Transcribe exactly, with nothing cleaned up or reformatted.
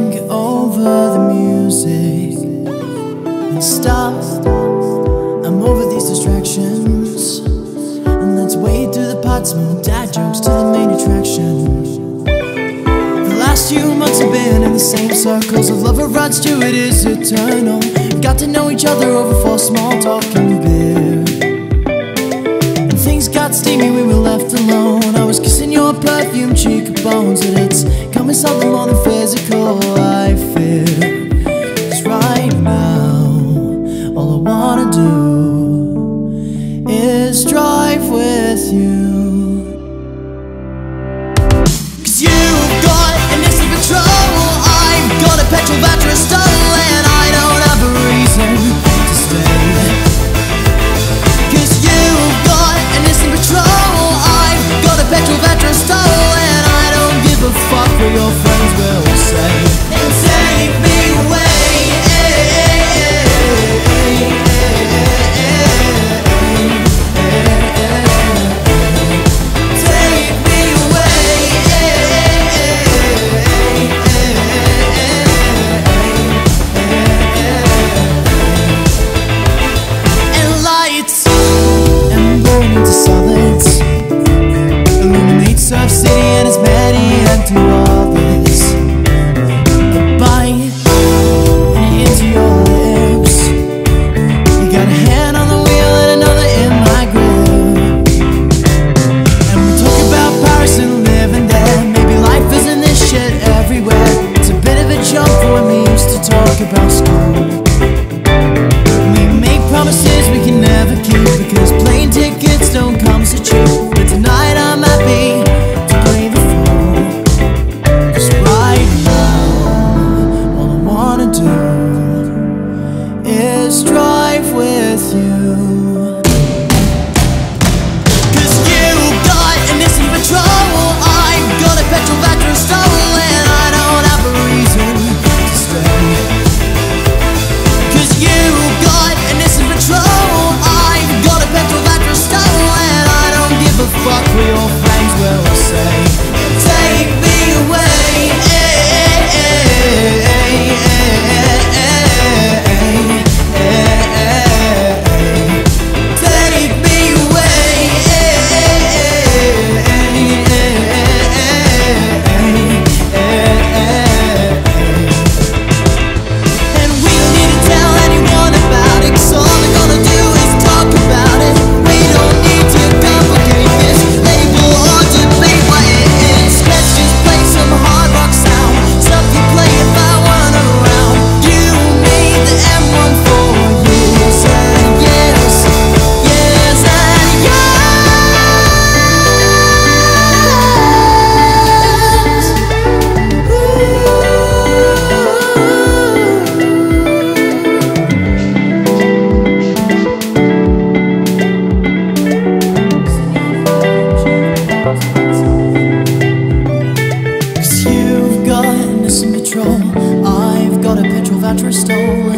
sing over the music and stop. I'm over these distractions, and let's wade through the pot, smoke dad jokes to the main attraction. The last few months have been in the same circles. The love of Rod Stewart is eternal. We got to know each other over false small talk and beer. When things got steamy, we were left alone. I was kissing your perfume cheekbones, and it's coming something more than physical, I fear. 'Cause right now, all I wanna do is drive with you. 'Cause you've got a Nissan Patrol, I've got a petrol that you're stolen, and I don't have a reason to stay. 'Cause you've got a Nissan Patrol, I've got a petrol that you're stolen, and I don't give a fuck what your friends will say. And take me away. I've got a petrol voucher stolen.